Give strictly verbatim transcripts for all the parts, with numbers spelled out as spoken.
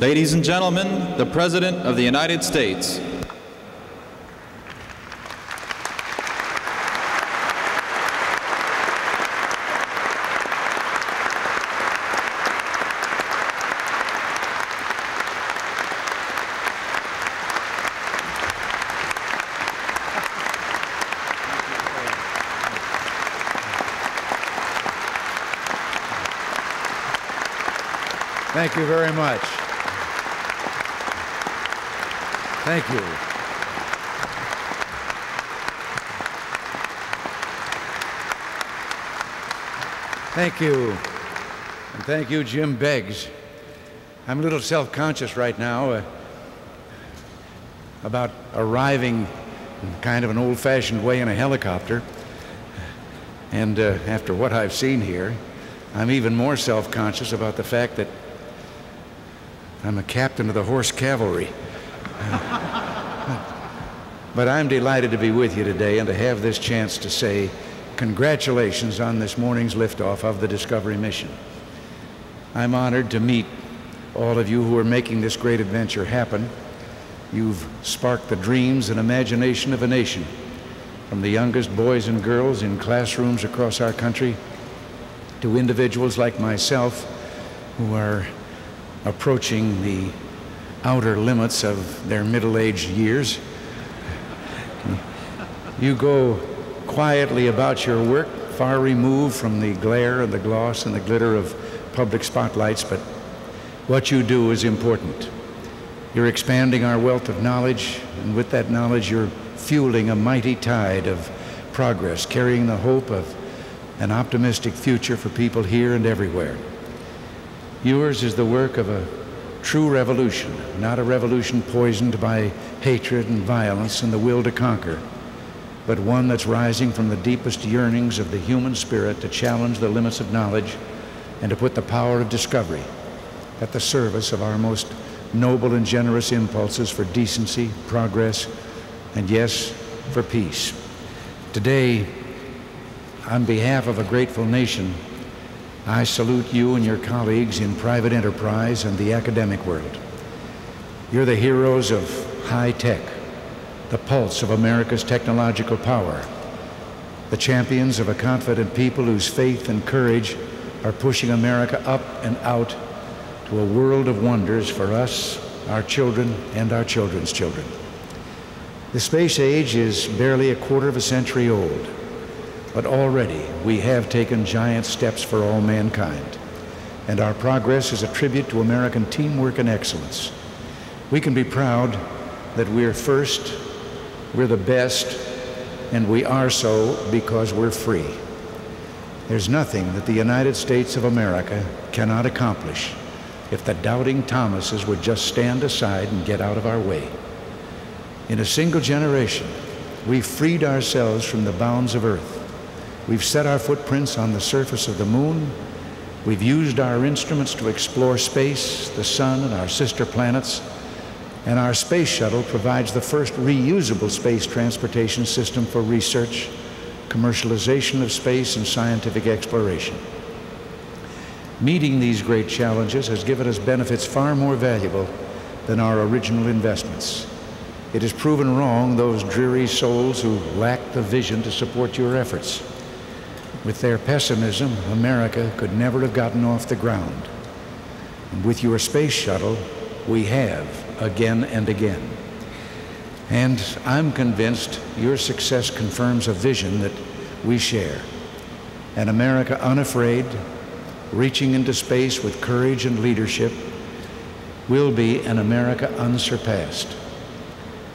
Ladies and gentlemen, the President of the United States. Thank you very much. Thank you. Thank you. And thank you, Jim Beggs. I'm a little self-conscious right now uh, about arriving in kind of an old-fashioned way in a helicopter. And uh, after what I've seen here, I'm even more self-conscious about the fact that I'm a captain of the horse cavalry. But I'm delighted to be with you today and to have this chance to say congratulations on this morning's liftoff of the Discovery mission. I'm honored to meet all of you who are making this great adventure happen. You've sparked the dreams and imagination of a nation, from the youngest boys and girls in classrooms across our country to individuals like myself who are approaching the outer limits of their middle-aged years. You go quietly about your work, far removed from the glare and the gloss and the glitter of public spotlights, but what you do is important. You're expanding our wealth of knowledge, and with that knowledge you're fueling a mighty tide of progress, carrying the hope of an optimistic future for people here and everywhere. Yours is the work of a true revolution, not a revolution poisoned by hatred and violence and the will to conquer, but one that's rising from the deepest yearnings of the human spirit to challenge the limits of knowledge and to put the power of discovery at the service of our most noble and generous impulses for decency, progress, and yes, for peace. Today, on behalf of a grateful nation, I salute you and your colleagues in private enterprise and the academic world. You're the heroes of high tech, the pulse of America's technological power, the champions of a confident people whose faith and courage are pushing America up and out to a world of wonders for us, our children, and our children's children. The space age is barely a quarter of a century old, but already we have taken giant steps for all mankind, and our progress is a tribute to American teamwork and excellence. We can be proud that we're first, we're the best, and we are so because we're free. There's nothing that the United States of America cannot accomplish if the doubting Thomases would just stand aside and get out of our way. In a single generation, we freed ourselves from the bounds of Earth. We've set our footprints on the surface of the moon. We've used our instruments to explore space, the sun, and our sister planets. And our space shuttle provides the first reusable space transportation system for research, commercialization of space, and scientific exploration. Meeting these great challenges has given us benefits far more valuable than our original investments. It has proven wrong those dreary souls who lack the vision to support your efforts. With their pessimism, America could never have gotten off the ground. And with your space shuttle, we have, again and again. And I'm convinced your success confirms a vision that we share. An America unafraid, reaching into space with courage and leadership, will be an America unsurpassed.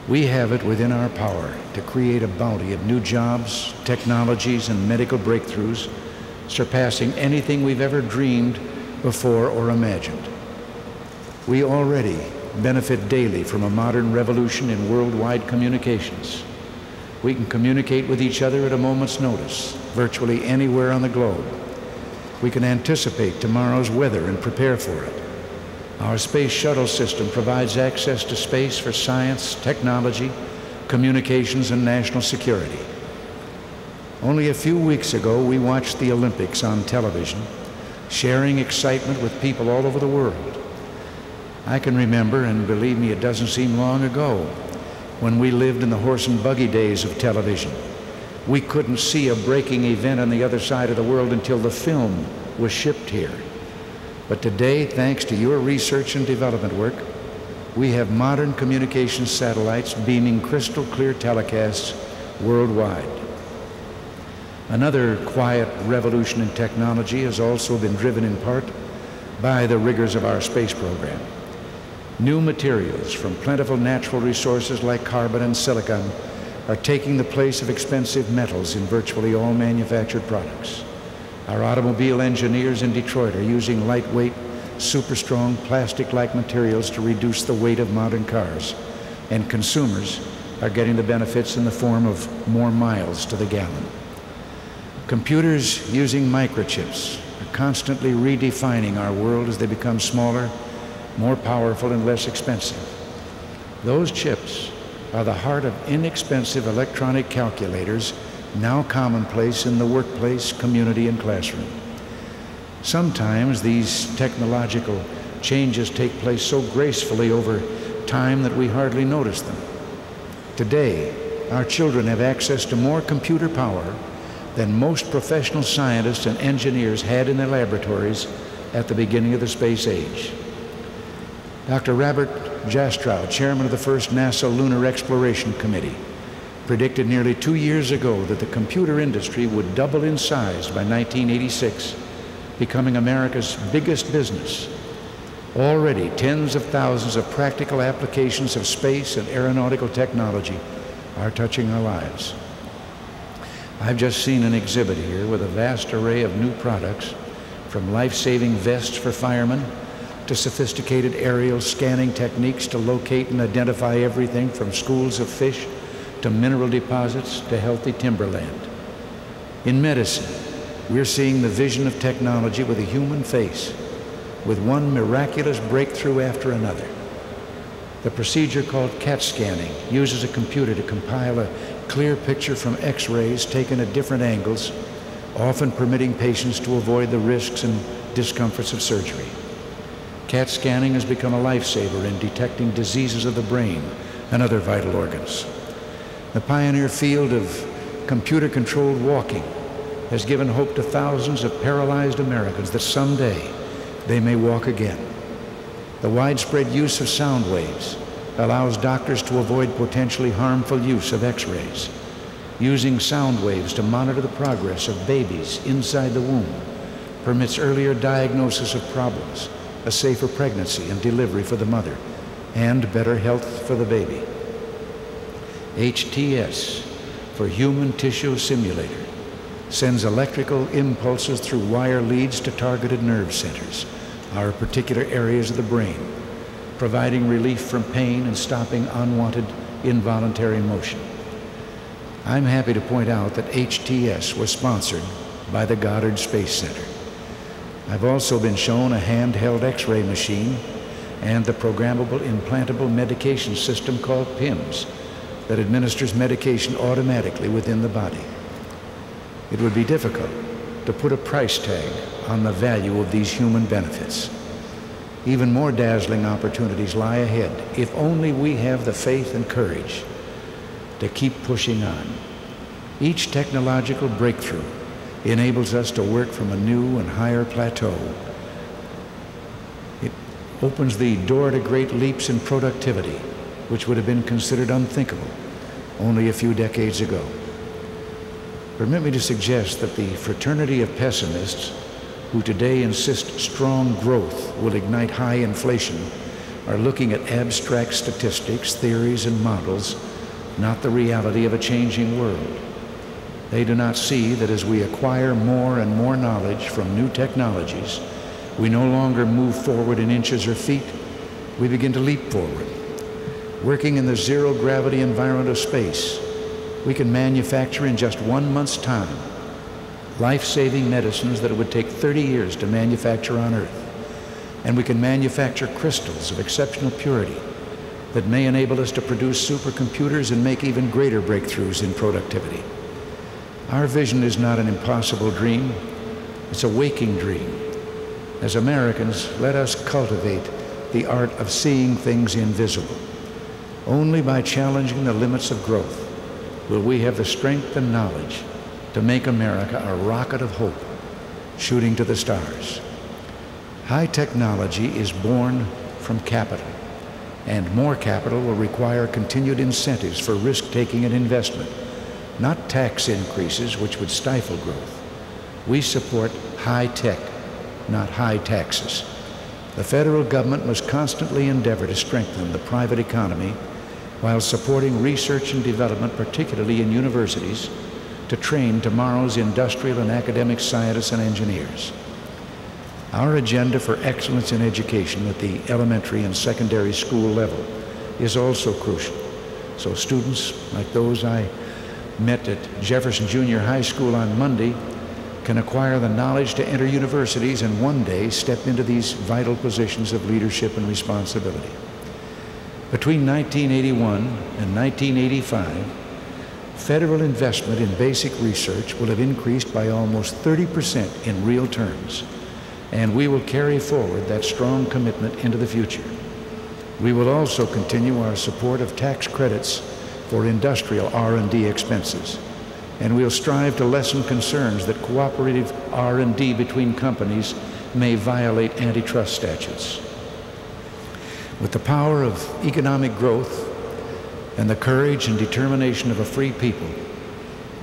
We have it within our power to create a bounty of new jobs, technologies, and medical breakthroughs, surpassing anything we've ever dreamed before or imagined. We already benefit daily from a modern revolution in worldwide communications. We can communicate with each other at a moment's notice, virtually anywhere on the globe. We can anticipate tomorrow's weather and prepare for it. Our space shuttle system provides access to space for science, technology, communications, and national security. Only a few weeks ago, we watched the Olympics on television, sharing excitement with people all over the world. I can remember, and believe me, it doesn't seem long ago, when we lived in the horse and buggy days of television. We couldn't see a breaking event on the other side of the world until the film was shipped here. But today, thanks to your research and development work, we have modern communication satellites beaming crystal clear telecasts worldwide. Another quiet revolution in technology has also been driven in part by the rigors of our space program. New materials from plentiful natural resources like carbon and silicon are taking the place of expensive metals in virtually all manufactured products. Our automobile engineers in Detroit are using lightweight, super strong plastic-like materials to reduce the weight of modern cars, and consumers are getting the benefits in the form of more miles to the gallon. Computers using microchips are constantly redefining our world as they become smaller, more powerful, and less expensive. Those chips are the heart of inexpensive electronic calculators now commonplace in the workplace, community, and classroom. Sometimes these technological changes take place so gracefully over time that we hardly notice them. Today, our children have access to more computer power than most professional scientists and engineers had in their laboratories at the beginning of the space age. Doctor Robert Jastrow, chairman of the first NASA Lunar Exploration Committee, predicted nearly two years ago that the computer industry would double in size by nineteen eighty-six, becoming America's biggest business. Already, tens of thousands of practical applications of space and aeronautical technology are touching our lives. I've just seen an exhibit here with a vast array of new products, from life-saving vests for firemen to sophisticated aerial scanning techniques to locate and identify everything from schools of fish to mineral deposits to healthy timberland. In medicine, we're seeing the vision of technology with a human face, with one miraculous breakthrough after another. The procedure called CAT scanning uses a computer to compile a clear picture from X-rays taken at different angles, often permitting patients to avoid the risks and discomforts of surgery. CAT scanning has become a lifesaver in detecting diseases of the brain and other vital organs. The pioneer field of computer-controlled walking has given hope to thousands of paralyzed Americans that someday they may walk again. The widespread use of sound waves allows doctors to avoid potentially harmful use of X-rays. Using sound waves to monitor the progress of babies inside the womb permits earlier diagnosis of problems, a safer pregnancy and delivery for the mother, and better health for the baby. H T S, for human tissue simulator, sends electrical impulses through wire leads to targeted nerve centers, our particular areas of the brain, providing relief from pain and stopping unwanted involuntary motion. I'm happy to point out that H T S was sponsored by the Goddard Space Center. I've also been shown a handheld X-ray machine and the programmable implantable medication system called PIMS that administers medication automatically within the body. It would be difficult to put a price tag on the value of these human benefits. Even more dazzling opportunities lie ahead, if only we have the faith and courage to keep pushing on. Each technological breakthrough enables us to work from a new and higher plateau. It opens the door to great leaps in productivity, which would have been considered unthinkable only a few decades ago. Permit me to suggest that the fraternity of pessimists, who today insist strong growth will ignite high inflation, are looking at abstract statistics, theories, and models, not the reality of a changing world. They do not see that as we acquire more and more knowledge from new technologies, we no longer move forward in inches or feet, we begin to leap forward. Working in the zero-gravity environment of space, we can manufacture in just one month's time life-saving medicines that it would take thirty years to manufacture on Earth. And we can manufacture crystals of exceptional purity that may enable us to produce supercomputers and make even greater breakthroughs in productivity. Our vision is not an impossible dream, it's a waking dream. As Americans, let us cultivate the art of seeing things invisible. Only by challenging the limits of growth will we have the strength and knowledge to make America a rocket of hope, shooting to the stars. High technology is born from capital, and more capital will require continued incentives for risk-taking and investment, not tax increases which would stifle growth. We support high tech, not high taxes. The federal government must constantly endeavor to strengthen the private economy while supporting research and development, particularly in universities, to train tomorrow's industrial and academic scientists and engineers. Our agenda for excellence in education at the elementary and secondary school level is also crucial. So students, like those I met at Jefferson Junior High School on Monday, can acquire the knowledge to enter universities and one day step into these vital positions of leadership and responsibility. Between nineteen eighty-one and nineteen eighty-five, federal investment in basic research will have increased by almost thirty percent in real terms, and we will carry forward that strong commitment into the future. We will also continue our support of tax credits for industrial R and D expenses, and we'll strive to lessen concerns that cooperative R and D between companies may violate antitrust statutes. With the power of economic growth and the courage and determination of a free people,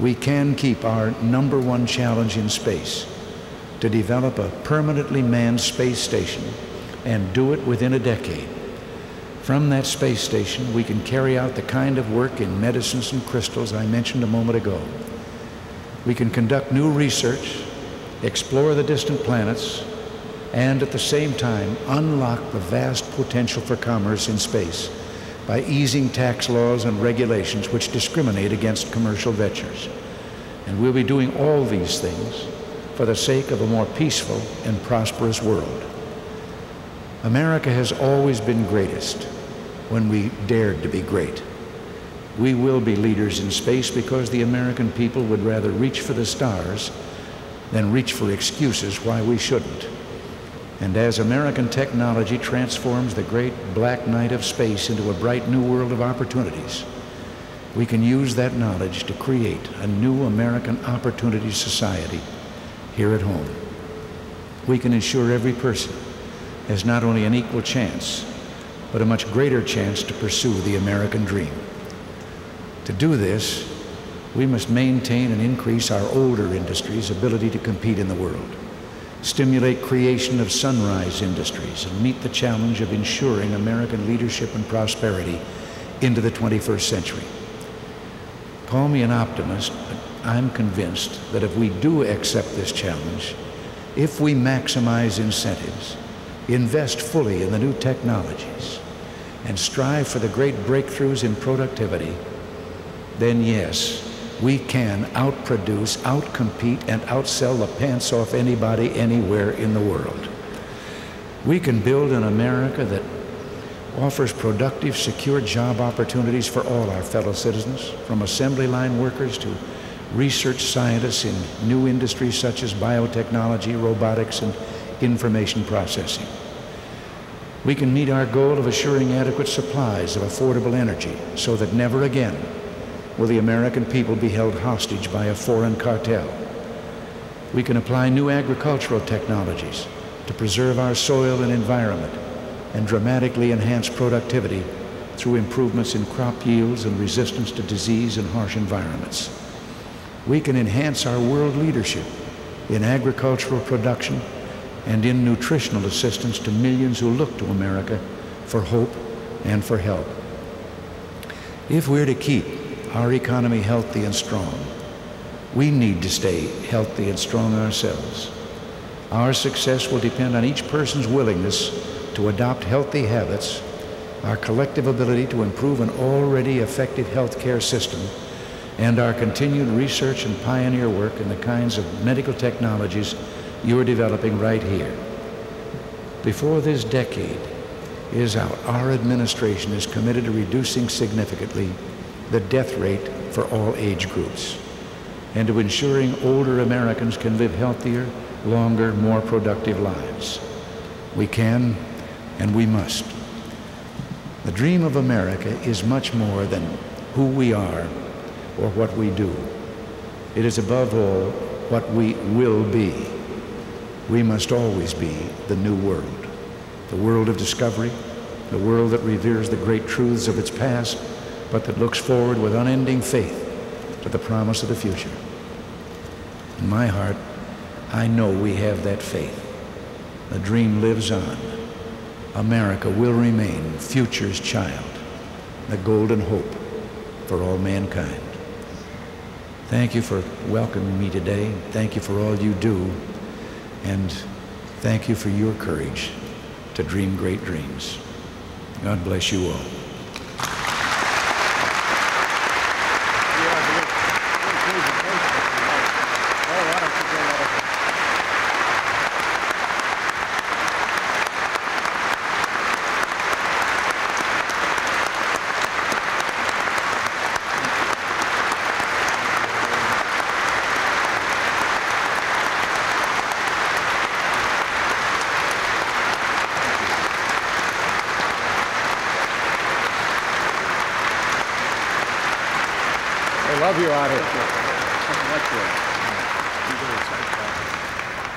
we can keep our number one challenge in space: to develop a permanently manned space station and do it within a decade. From that space station, we can carry out the kind of work in medicines and crystals I mentioned a moment ago. We can conduct new research, explore the distant planets, and at the same time unlock the vast potential for commerce in space by easing tax laws and regulations which discriminate against commercial ventures. And we'll be doing all these things for the sake of a more peaceful and prosperous world. America has always been greatest when we dared to be great. We will be leaders in space because the American people would rather reach for the stars than reach for excuses why we shouldn't. And as American technology transforms the great black night of space into a bright new world of opportunities, we can use that knowledge to create a new American opportunity society here at home. We can ensure every person has not only an equal chance, but a much greater chance to pursue the American dream. To do this, we must maintain and increase our older industries' ability to compete in the world, stimulate creation of sunrise industries, and meet the challenge of ensuring American leadership and prosperity into the twenty-first century. Call me an optimist, but I'm convinced that if we do accept this challenge, if we maximize incentives, invest fully in the new technologies, and strive for the great breakthroughs in productivity, then yes, we can outproduce, outcompete, and outsell the pants off anybody anywhere in the world. We can build an America that offers productive, secure job opportunities for all our fellow citizens, from assembly line workers to research scientists in new industries such as biotechnology, robotics, and information processing. We can meet our goal of assuring adequate supplies of affordable energy so that never again will the American people be held hostage by a foreign cartel. We can apply new agricultural technologies to preserve our soil and environment and dramatically enhance productivity through improvements in crop yields and resistance to disease and harsh environments. We can enhance our world leadership in agricultural production and in nutritional assistance to millions who look to America for hope and for help. If we're to keep our economy healthy and strong, we need to stay healthy and strong ourselves. Our success will depend on each person's willingness to adopt healthy habits, our collective ability to improve an already effective healthcare system, and our continued research and pioneer work in the kinds of medical technologies you are developing right here. Before this decade is out, our administration is committed to reducing significantly the death rate for all age groups and to ensuring older Americans can live healthier, longer, more productive lives. We can, and we must. The dream of America is much more than who we are or what we do. It is above all what we will be. We must always be the new world, the world of discovery, the world that reveres the great truths of its past, but that looks forward with unending faith to the promise of the future. In my heart, I know we have that faith. The dream lives on. America will remain future's child, the golden hope for all mankind. Thank you for welcoming me today. Thank you for all you do. And thank you for your courage to dream great dreams. God bless you all.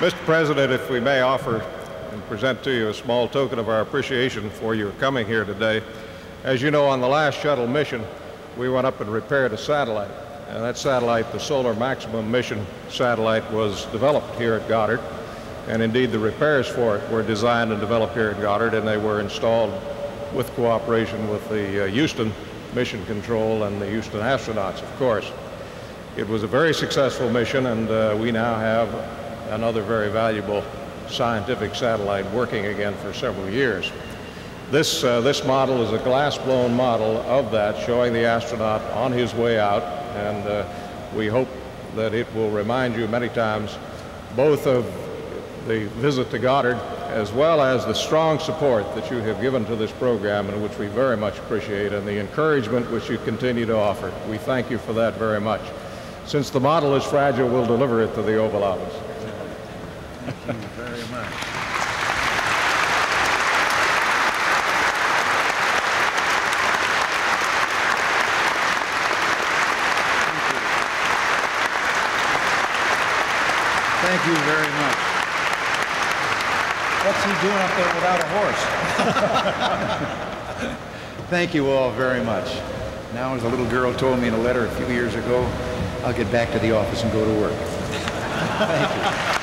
Mister President, if we may offer and present to you a small token of our appreciation for your coming here today. As you know, on the last shuttle mission, we went up and repaired a satellite. And that satellite, the Solar Maximum Mission satellite, was developed here at Goddard. And indeed, the repairs for it were designed and developed here at Goddard, and they were installed with cooperation with the uh, Houston Mission Control and the Houston astronauts, of course. It was a very successful mission, and uh, we now have another very valuable scientific satellite working again for several years. This, uh, this model is a glass-blown model of that, showing the astronaut on his way out, and uh, we hope that it will remind you many times both of the visit to Goddard as well as the strong support that you have given to this program, and which we very much appreciate, and the encouragement which you continue to offer. We thank you for that very much. Since the model is fragile, we'll deliver it to the Oval Office. Thank you very much. Thank you. Thank you very much. What's he doing up there without a horse? Thank you all very much. Now, as a little girl told me in a letter a few years ago, I'll get back to the office and go to work. Thank you.